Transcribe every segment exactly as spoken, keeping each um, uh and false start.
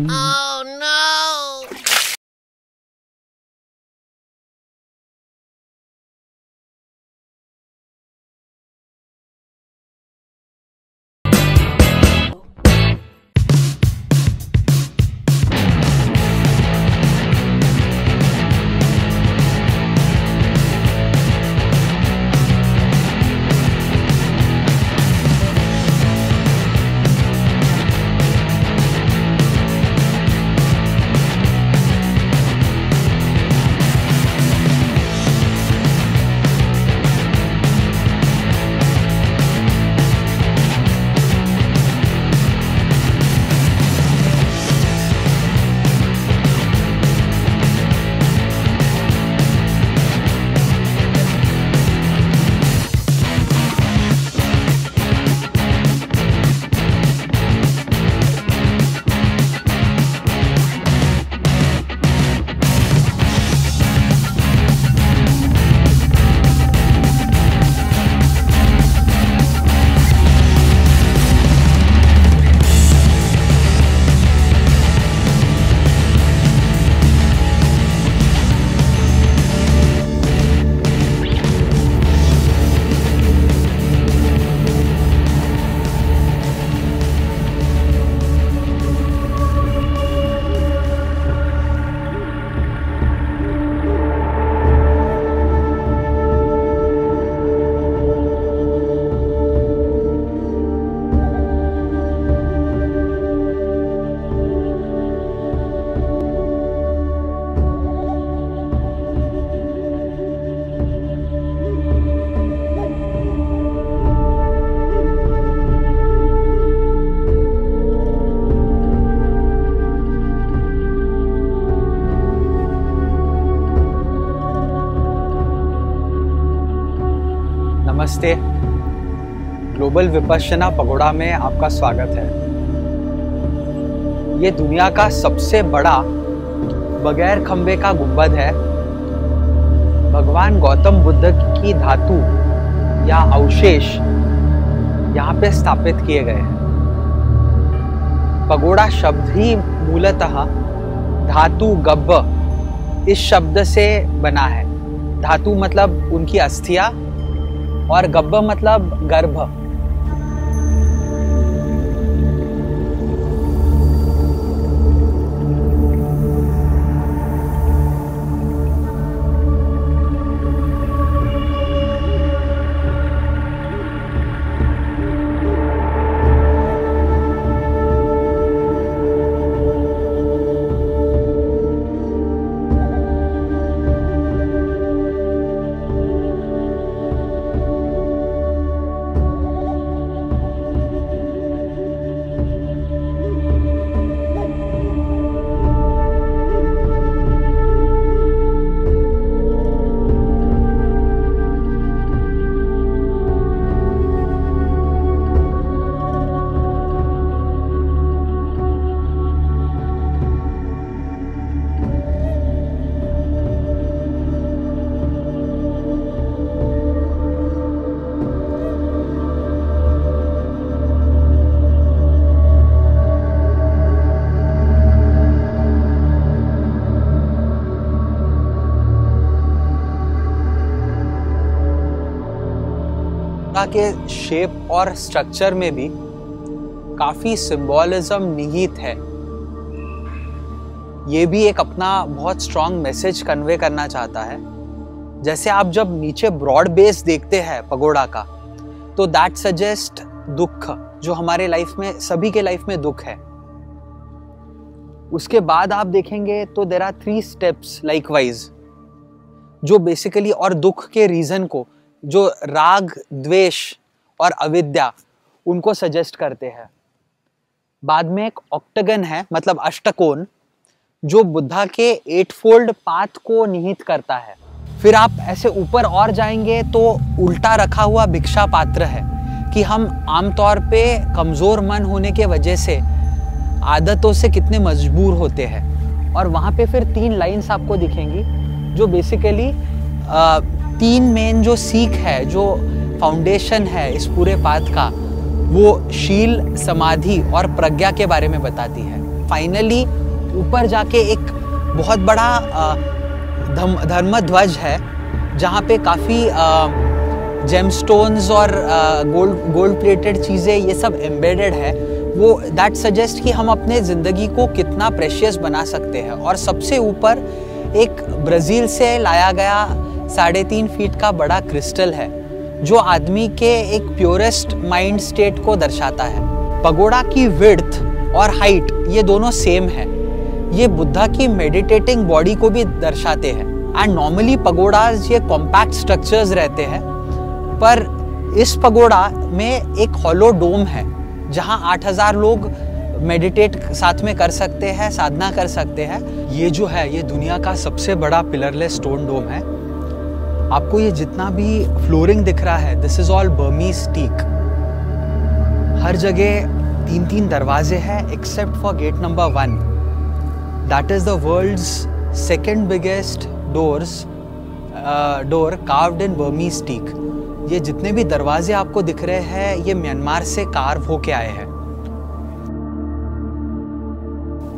Oh no! नमस्ते। Global Vipassana pagoda में आपका स्वागत है। ये दुनिया का सबसे बड़ा बगैर खंबे का गुंबद है। भगवान गौतम बुद्ध की धातु या अवशेष यहाँ पे स्थापित किए गए हैं। पगोड़ा शब्द ही मूलतः धातु गब्ब इस शब्द से बना है। धातु मतलब उनकी अस्थियाँ और गब्ब मतलब गर्भ। के शेप और स्ट्रक्चर में भी काफी सिंबॉलिज्म निहित है। ये भी एक अपना बहुत स्ट्रॉन्ग मैसेज कन्वे करना चाहता है। जैसे आप जब नीचे ब्रॉड बेस देखते हैं पगोड़ा का, तो दैट सजेस्ट दुख, जो हमारे लाइफ में सभी के लाइफ में दुख है। उसके बाद आप देखेंगे तो there are three steps likewise, जो बेसिकली और दुख के रीजन को, जो राग, द्वेष और अविद्या, उनको सजेस्ट करते हैं। बाद में एक ऑक्टागन है, मतलब अष्टकोण, जो बुद्धा के एटफोल्ड पाथ को निहित करता है। फिर आप ऐसे ऊपर और जाएंगे तो उल्टा रखा हुआ भिक्षा पात्र है कि हम आमतौर पे कमज़ोर मन होने के वजह से आदतों से कितने मजबूर होते हैं। और वहाँ पे फिर तीन लाइन्स आपको दिखेंगी, जो बेसिकली आ, तीन मेन जो सीख है, जो फाउंडेशन है इस पूरे पाथ का, वो शील, समाधि और प्रज्ञा के बारे में बताती है। फाइनली ऊपर जाके एक बहुत बड़ा धर्म ध्वज है जहाँ पे काफ़ी जेमस्टोन्स और गोल्ड गोल्ड प्लेटेड चीज़ें ये सब एम्बेडेड है। वो दैट सजेस्ट कि हम अपने ज़िंदगी को कितना प्रेशियस बना सकते हैं। और सबसे ऊपर एक ब्राज़ील से लाया गया साढ़े तीन फीट का बड़ा क्रिस्टल है जो आदमी के एक प्योरेस्ट माइंड स्टेट को दर्शाता है। पगोड़ा की विड्थ और हाइट ये दोनों सेम है। ये बुद्धा की मेडिटेटिंग बॉडी को भी दर्शाते हैं। एंड नॉर्मली पगोड़ाज ये कॉम्पैक्ट स्ट्रक्चर्स रहते हैं, पर इस पगोड़ा में एक हॉलो डोम है जहाँ आठ हज़ार लोग मेडिटेट साथ में कर सकते हैं, साधना कर सकते हैं। ये जो है ये दुनिया का सबसे बड़ा पिलरलेस स्टोन डोम है। आपको ये जितना भी फ्लोरिंग दिख रहा है, this is all Burmese teak. हर जगह तीन तीन दरवाजे हैं except for gate number one. That is the world's second biggest doors door carved in Burmese teak. ये जितने भी दरवाजे आपको दिख रहे हैं ये म्यांमार से कार्व होके आए हैं।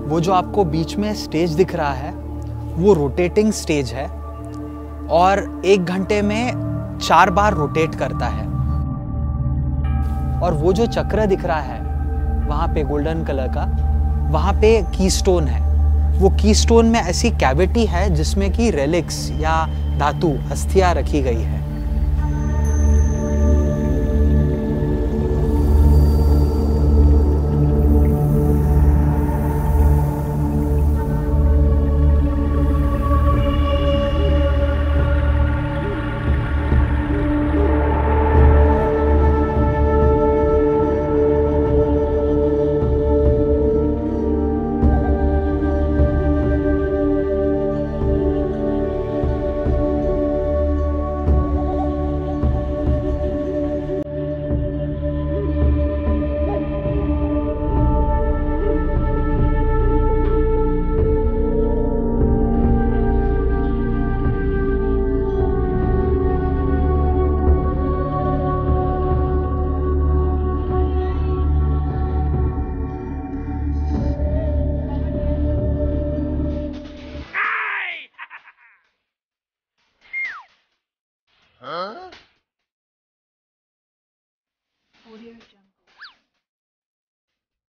वो जो आपको बीच में स्टेज दिख रहा है वो रोटेटिंग स्टेज है और एक घंटे में चार बार रोटेट करता है। और वो जो चक्र दिख रहा है वहाँ पे गोल्डन कलर का, वहाँ पे कीस्टोन है। वो कीस्टोन में ऐसी कैविटी है जिसमें कि रेलिक्स या धातु अस्थियाँ रखी गई है।